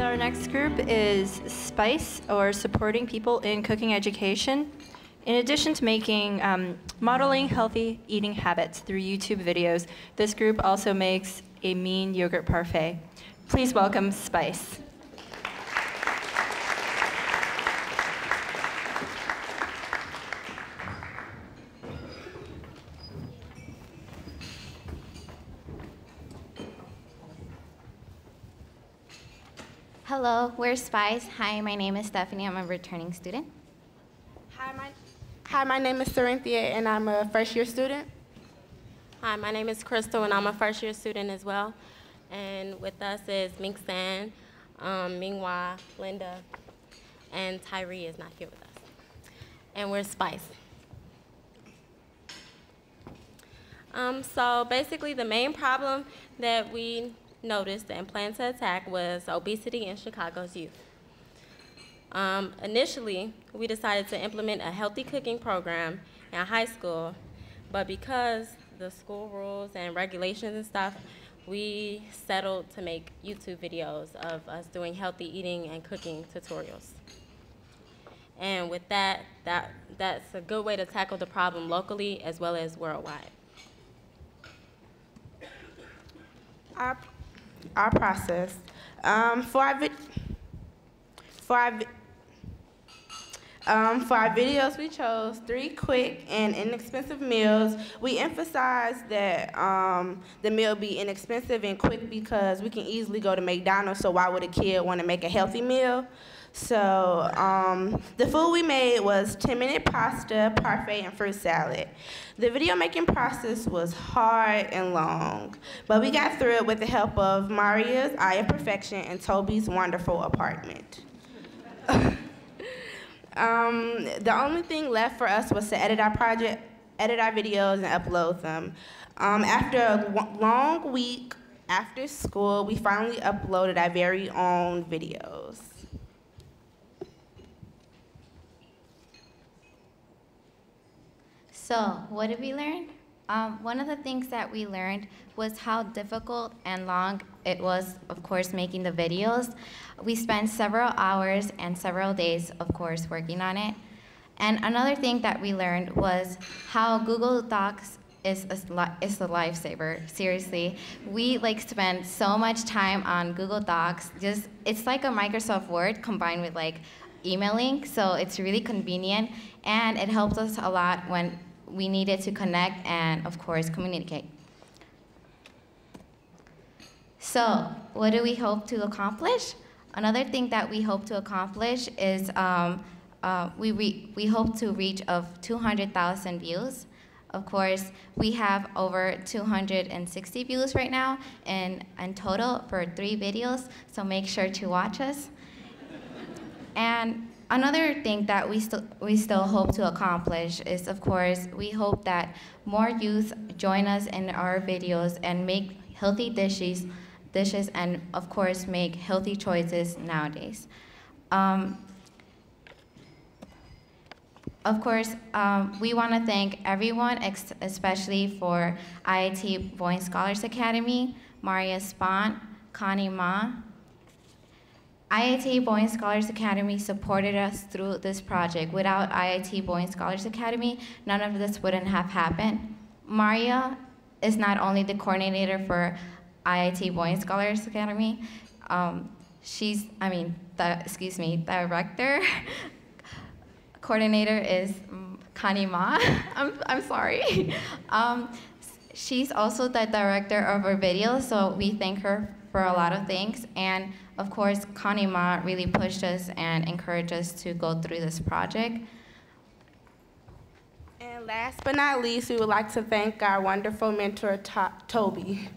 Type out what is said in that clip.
Our next group is SPICE, or Supporting People in Cooking Education. In addition to making modeling healthy eating habits through YouTube videos, this group also makes a mean yogurt parfait. Please welcome SPICE. Hello, we're SPICE. Hi, my name is Stephanie. I'm a returning student. Hi, my name is Cyrenthia, and I'm a first-year student. Hi, my name is Crystal, and I'm a first-year student as well. And with us is Ming San, Minghua, Linda, and Tyree is not here with us. And we're SPICE. So basically, the main problem that we noticed and planned to attack was obesity in Chicago's youth. Initially, we decided to implement a healthy cooking program in high school, but because the school rules and regulations and stuff, we settled to make YouTube videos of us doing healthy eating and cooking tutorials. And with that's a good way to tackle the problem locally as well as worldwide. Our process. For our videos, we chose 3 quick and inexpensive meals. We emphasized that the meal be inexpensive and quick because we can easily go to McDonald's, so why would a kid want to make a healthy meal? So the food we made was 10-minute pasta, parfait, and fruit salad. The video making process was hard and long, but we got through it with the help of Maria's Eye of Perfection and Toby's wonderful apartment. The only thing left for us was to edit our videos and upload them. After a long week after school, we finally uploaded our very own videos. So what did we learn? One of the things that we learned was how difficult and long it was, of course, making the videos. We spent several hours and several days, of course, working on it. And another thing that we learned was how Google Docs is a lifesaver, seriously. We spend so much time on Google Docs. It's like a Microsoft Word combined with emailing, so it's really convenient, and it helped us a lot when we needed to connect and, of course, communicate. So what do we hope to accomplish? Another thing that we hope to accomplish is we hope to reach of 200,000 views. Of course, we have over 260 views right now in total for 3 videos, so make sure to watch us. And another thing that we still hope to accomplish is, of course, we hope that more youth join us in our videos and make healthy dishes and, of course, make healthy choices nowadays. Of course, we want to thank everyone, especially for IIT Boeing Scholars Academy, Maria Spont, Connie Ma. IIT Boeing Scholars Academy supported us through this project. Without IIT Boeing Scholars Academy, none of this wouldn't have happened. Maria is not only the coordinator for IIT Boeing Scholars Academy, director. Coordinator is Connie Ma. I'm sorry. She's also the director of our video, so we thank her for a lot of things. And of course, Connie Ma really pushed us and encouraged us to go through this project. And last but not least, we would like to thank our wonderful mentor, Toby.